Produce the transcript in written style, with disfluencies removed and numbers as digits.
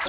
Zombies are